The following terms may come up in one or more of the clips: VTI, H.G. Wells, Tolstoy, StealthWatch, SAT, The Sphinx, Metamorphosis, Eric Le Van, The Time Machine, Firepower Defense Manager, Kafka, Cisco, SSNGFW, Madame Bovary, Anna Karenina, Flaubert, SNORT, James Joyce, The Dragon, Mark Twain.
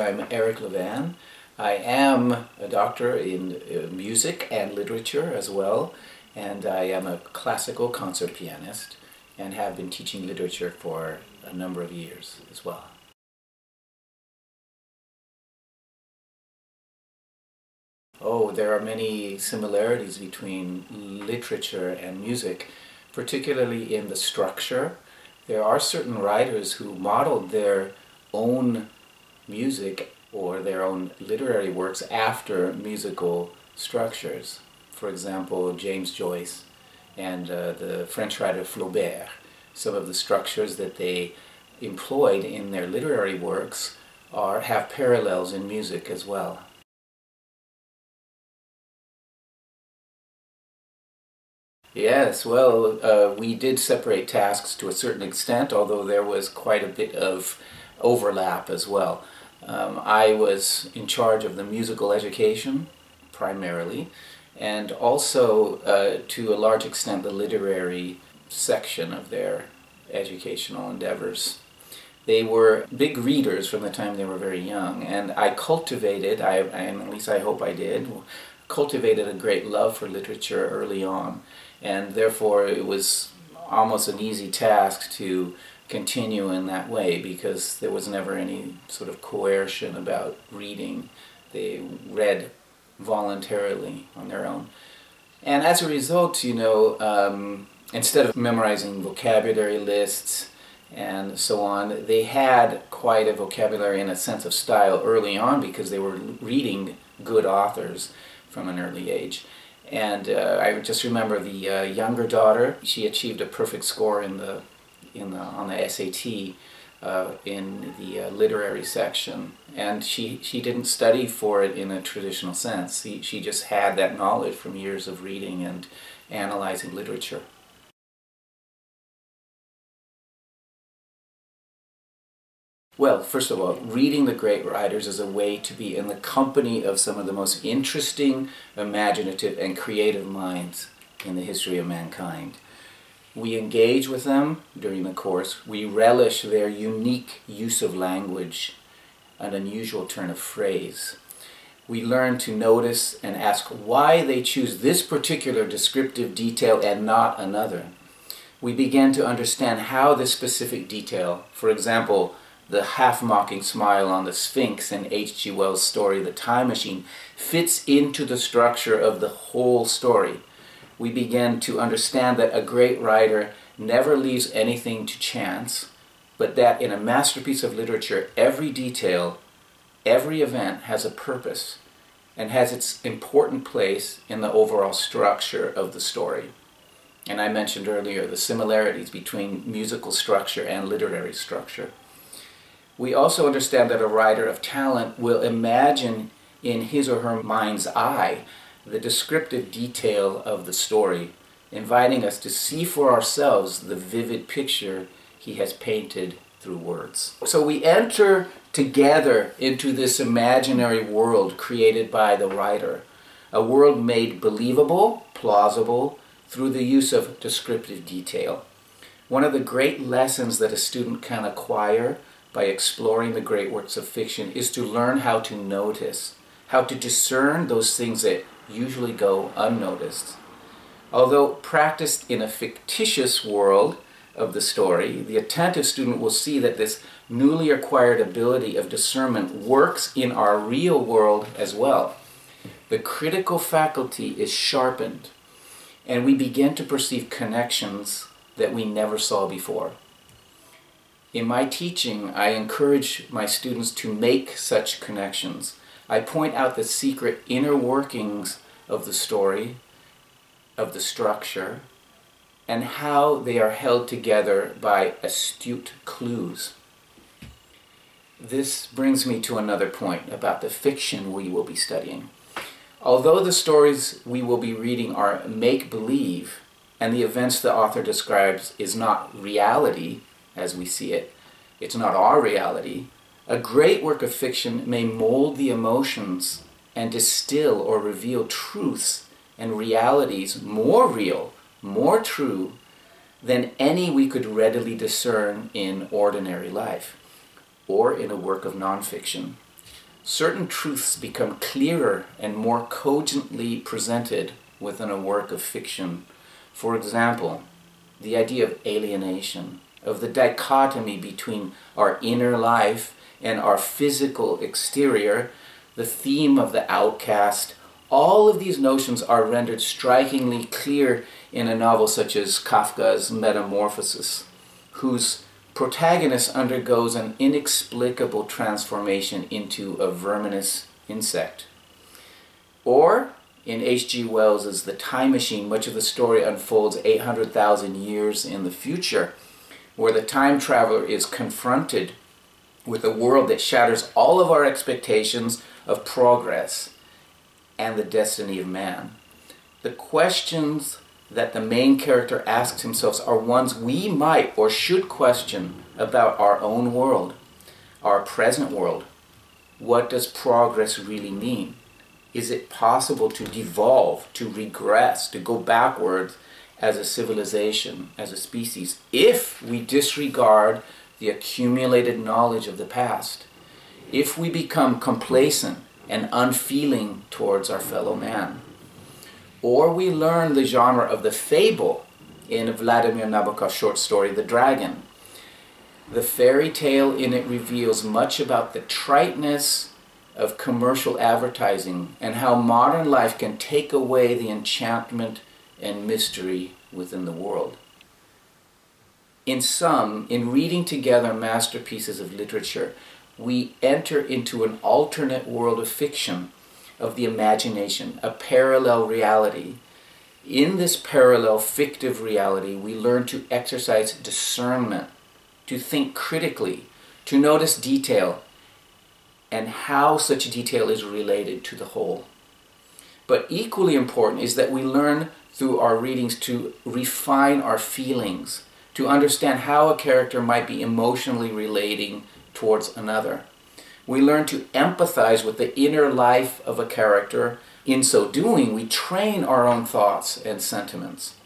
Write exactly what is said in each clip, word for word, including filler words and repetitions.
I'm Eric Le Van. I am a doctor in music and literature as well, and I am a classical concert pianist and have been teaching literature for a number of years as well. Oh, there are many similarities between literature and music, particularly in the structure. There are certain writers who modeled their own music or their own literary works after musical structures. For example, James Joyce and uh, the French writer Flaubert. Some of the structures that they employed in their literary works are, have parallels in music as well. Yes, well, uh, we did separate tasks to a certain extent, although there was quite a bit of overlap as well. Um, I was in charge of the musical education, primarily, and also, uh, to a large extent, the literary section of their educational endeavors. They were big readers from the time they were very young, and I cultivated, I, and at least I hope I did, cultivated a great love for literature early on. And therefore it was almost an easy task to continue in that way because there was never any sort of coercion about reading. They read voluntarily on their own. And as a result, you know, um, instead of memorizing vocabulary lists and so on, they had quite a vocabulary and a sense of style early on because they were reading good authors from an early age. And uh, I just remember the uh, younger daughter. She achieved a perfect score in the, in the, on the S A T uh, in the uh, literary section. And she, she didn't study for it in a traditional sense. She, she just had that knowledge from years of reading and analyzing literature. Well, first of all, reading the great writers is a way to be in the company of some of the most interesting, imaginative, and creative minds in the history of mankind. We engage with them during the course. We relish their unique use of language, an unusual turn of phrase. We learn to notice and ask why they choose this particular descriptive detail and not another. We begin to understand how this specific detail, for example, the half-mocking smile on the Sphinx in H G Wells' story, The Time Machine, fits into the structure of the whole story. We begin to understand that a great writer never leaves anything to chance, but that in a masterpiece of literature, every detail, every event has a purpose and has its important place in the overall structure of the story. And I mentioned earlier the similarities between musical structure and literary structure. We also understand that a writer of talent will imagine in his or her mind's eye the descriptive detail of the story, inviting us to see for ourselves the vivid picture he has painted through words. So we enter together into this imaginary world created by the writer, a world made believable, plausible, through the use of descriptive detail. One of the great lessons that a student can acquire by exploring the great works of fiction is to learn how to notice, how to discern those things that usually go unnoticed. Although practiced in a fictitious world of the story, the attentive student will see that this newly acquired ability of discernment works in our real world as well. The critical faculty is sharpened, and we begin to perceive connections that we never saw before. In my teaching, I encourage my students to make such connections. I point out the secret inner workings of the story, of the structure, and how they are held together by astute clues. This brings me to another point about the fiction we will be studying. Although the stories we will be reading are make-believe, and the events the author describes is not reality, as we see it, it's not our reality, a great work of fiction may mold the emotions and distill or reveal truths and realities more real, more true than any we could readily discern in ordinary life or in a work of nonfiction. certain truths become clearer and more cogently presented within a work of fiction. For example, the idea of alienation, of the dichotomy between our inner life and our physical exterior, the theme of the outcast, all of these notions are rendered strikingly clear in a novel such as Kafka's Metamorphosis, whose protagonist undergoes an inexplicable transformation into a verminous insect. Or, in H G Wells' The Time Machine, much of the story unfolds eight hundred thousand years in the future, where the time traveler is confronted with a world that shatters all of our expectations of progress and the destiny of man. The questions that the main character asks himself are ones we might or should question about our own world, our present world. What does progress really mean? Is it possible to devolve, to regress, to go backwards as a civilization, as a species, if we disregard the accumulated knowledge of the past, if we become complacent and unfeeling towards our fellow man? Or we learn the genre of the fable in Vladimir Nabokov's short story, The Dragon. The fairy tale in it reveals much about the triteness of commercial advertising and how modern life can take away the enchantment and mystery within the world. In sum, in reading together masterpieces of literature, we enter into an alternate world of fiction, of the imagination, a parallel reality. In this parallel fictive reality, we learn to exercise discernment, to think critically, to notice detail, and how such detail is related to the whole. But equally important is that we learn through our readings to refine our feelings, to understand how a character might be emotionally relating towards another. We learn to empathize with the inner life of a character. In so doing, we train our own thoughts and sentiments.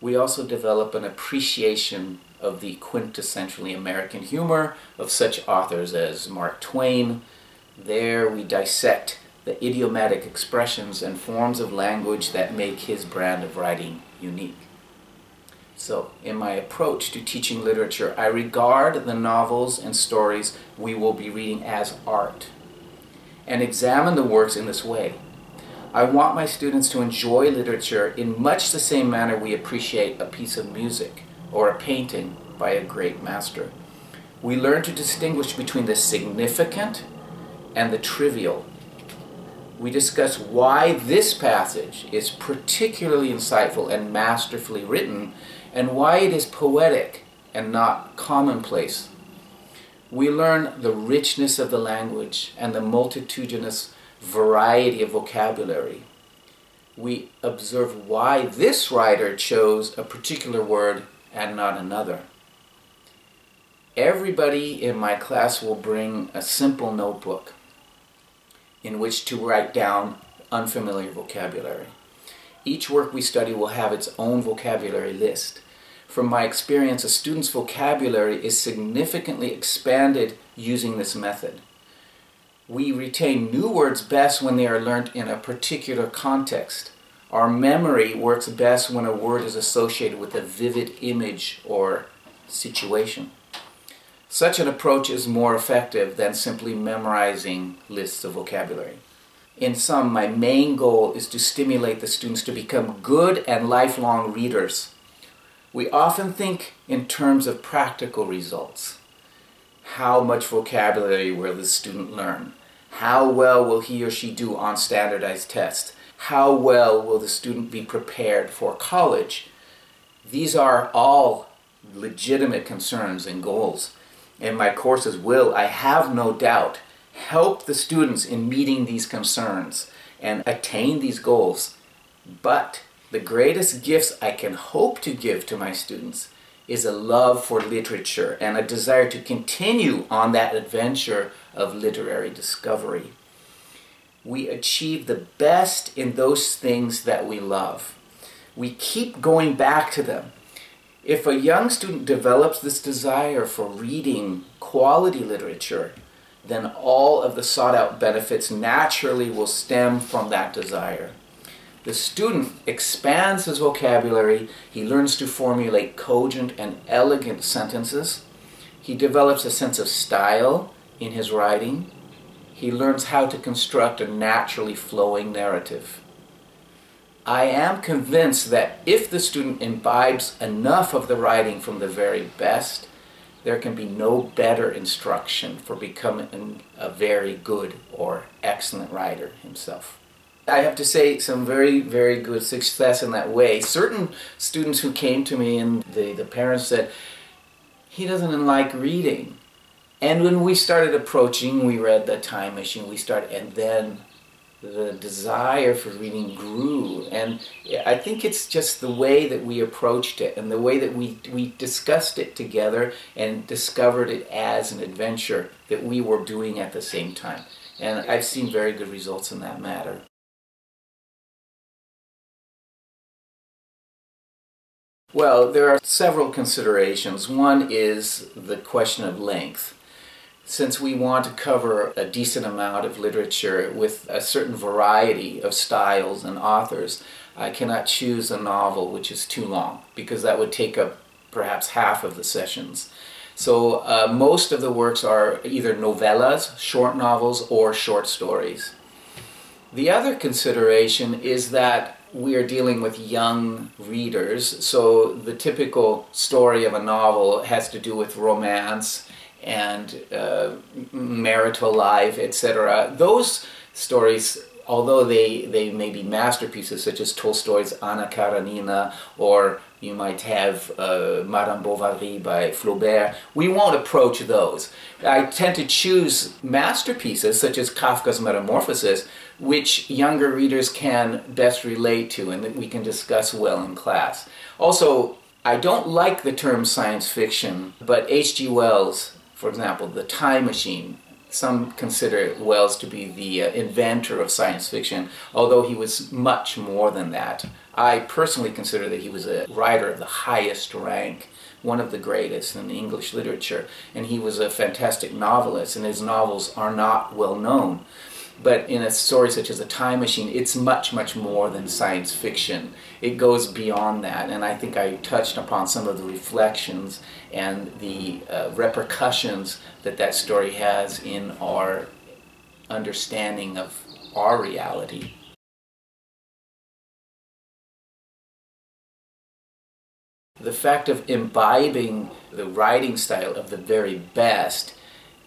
We also develop an appreciation of the quintessentially American humor of such authors as Mark Twain. There we dissect the idiomatic expressions and forms of language that make his brand of writing unique. So, in my approach to teaching literature, I regard the novels and stories we will be reading as art, and examine the works in this way. I want my students to enjoy literature in much the same manner we appreciate a piece of music or a painting by a great master. We learn to distinguish between the significant and the trivial. We discuss why this passage is particularly insightful and masterfully written, and why it is poetic and not commonplace. We learn the richness of the language and the multitudinous variety of vocabulary. We observe why this writer chose a particular word and not another. Everybody in my class will bring a simple notebook in which to write down unfamiliar vocabulary. Each work we study will have its own vocabulary list. From my experience, a student's vocabulary is significantly expanded using this method. We retain new words best when they are learned in a particular context. Our memory works best when a word is associated with a vivid image or situation. Such an approach is more effective than simply memorizing lists of vocabulary. In sum, my main goal is to stimulate the students to become good and lifelong readers. We often think in terms of practical results. How much vocabulary will the student learn? How well will he or she do on standardized tests? How well will the student be prepared for college? These are all legitimate concerns and goals, and my courses will, I have no doubt, help the students in meeting these concerns and attain these goals. But the greatest gifts I can hope to give to my students is a love for literature and a desire to continue on that adventure of literary discovery. We achieve the best in those things that we love. We keep going back to them. If a young student develops this desire for reading quality literature, then all of the sought-out benefits naturally will stem from that desire. The student expands his vocabulary, he learns to formulate cogent and elegant sentences, he develops a sense of style in his writing, he learns how to construct a naturally flowing narrative. I am convinced that if the student imbibes enough of the writing from the very best, there can be no better instruction for becoming a very good or excellent writer himself. I have to say some very, very good success in that way. Certain students who came to me and the, the parents said, he doesn't like reading. And when we started approaching, we read The Time Machine, we started, and then the desire for reading grew. And I think it's just the way that we approached it and the way that we, we discussed it together and discovered it as an adventure that we were doing at the same time. And I've seen very good results in that matter. Well, there are several considerations. One is the question of length. Since we want to cover a decent amount of literature with a certain variety of styles and authors, I cannot choose a novel which is too long, because that would take up perhaps half of the sessions. So uh, most of the works are either novellas, short novels, or short stories. The other consideration is that we are dealing with young readers, so the typical story of a novel has to do with romance, and uh, marital life, et cetera. Those stories, although they, they may be masterpieces, such as Tolstoy's Anna Karenina, or you might have uh, Madame Bovary by Flaubert, we won't approach those. I tend to choose masterpieces, such as Kafka's Metamorphosis, which younger readers can best relate to and that we can discuss well in class. Also, I don't like the term science fiction, but H G Wells, for example, The Time Machine, some consider Wells to be the uh, inventor of science fiction, although he was much more than that. I personally consider that he was a writer of the highest rank, one of the greatest in English literature, and he was a fantastic novelist, and his novels are not well known. But in a story such as The Time Machine, it's much, much more than science fiction. It goes beyond that, and I think I touched upon some of the reflections and the uh, repercussions that that story has in our understanding of our reality. The fact of imbibing the writing style of the very best,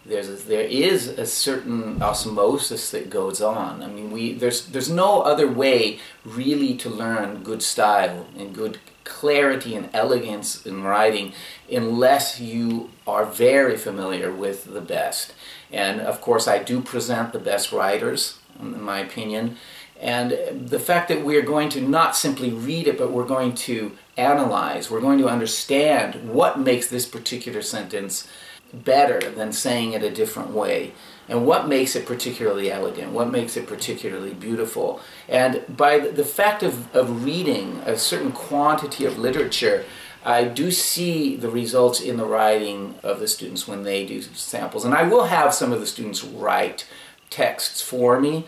There's a, there is a certain osmosis that goes on. I mean, we, there's, there's no other way really to learn good style and good clarity and elegance in writing unless you are very familiar with the best. And of course, I do present the best writers, in my opinion. And the fact that we're going to not simply read it, but we're going to analyze, we're going to understand what makes this particular sentence better than saying it a different way, and what makes it particularly elegant, what makes it particularly beautiful. And by the fact of, of reading a certain quantity of literature, I do see the results in the writing of the students when they do samples. And I will have some of the students write texts for me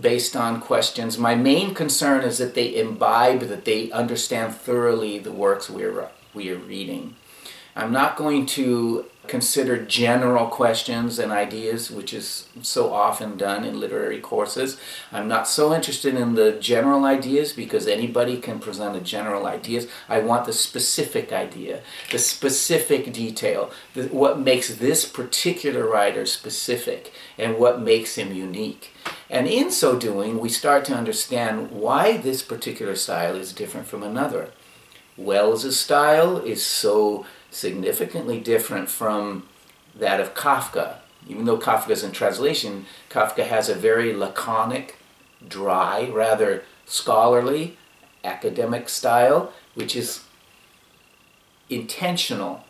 based on questions. My main concern is that they imbibe, that they understand thoroughly the works we are, we are reading. I'm not going to consider general questions and ideas, which is so often done in literary courses. I'm not so interested in the general ideas because anybody can present a general ideas. I want the specific idea, the specific detail, the, what makes this particular writer specific and what makes him unique. And in so doing, we start to understand why this particular style is different from another. Wells' style is so significantly different from that of Kafka. Even though Kafka is in translation, Kafka has a very laconic, dry, rather scholarly, academic style, which is intentional.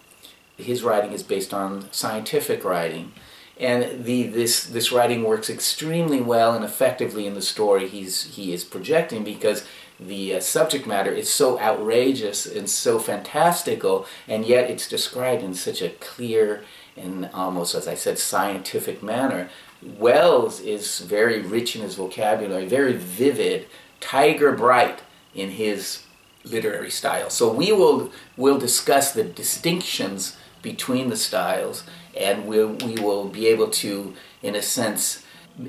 His writing is based on scientific writing. And the, this, this writing works extremely well and effectively in the story he's, he is projecting because the uh, subject matter is so outrageous and so fantastical, and yet it's described in such a clear in almost, as I said, scientific manner. Wells is very rich in his vocabulary, very vivid, tiger bright in his literary style. So we will will discuss the distinctions between the styles, and we'll, we will be able to, in a sense,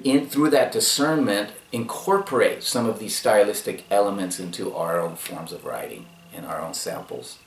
in through that discernment, incorporate some of these stylistic elements into our own forms of writing and our own samples.